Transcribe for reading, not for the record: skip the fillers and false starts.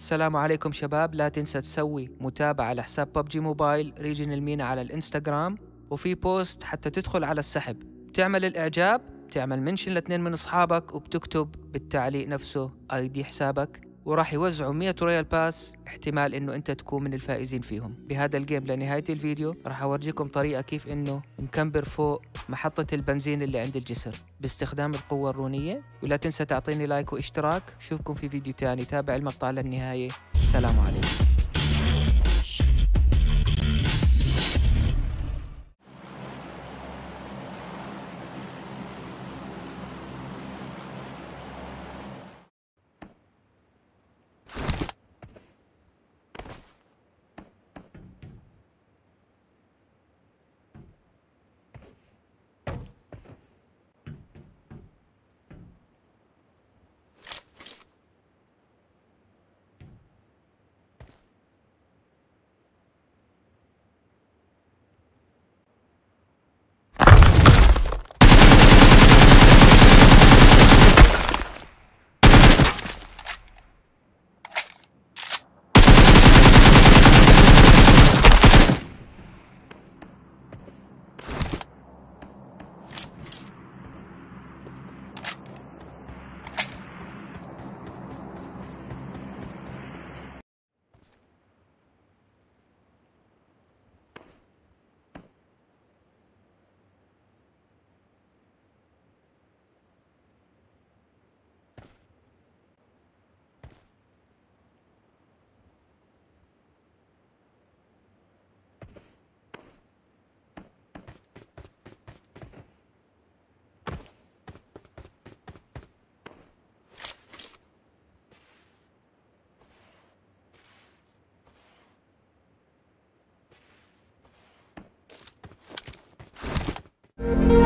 السلام عليكم شباب، لا تنسى تسوي متابعة لحساب PUBG موبايل ريجن MENA على الانستغرام، وفي بوست حتى تدخل على السحب، بتعمل الاعجاب، بتعمل منشن لاثنين من اصحابك، وبتكتب بالتعليق نفسه ID حسابك، وراح يوزعوا 100 رويال باس، احتمال انه انت تكون من الفائزين فيهم. بهذا الجيم لنهاية الفيديو راح اورجيكم طريقة كيف انه نكمبر فوق محطة البنزين اللي عند الجسر باستخدام القوة الرونية. ولا تنسى تعطيني لايك واشتراك، شوفكم في فيديو تاني، تابع المقطع للنهاية. سلام عليكم.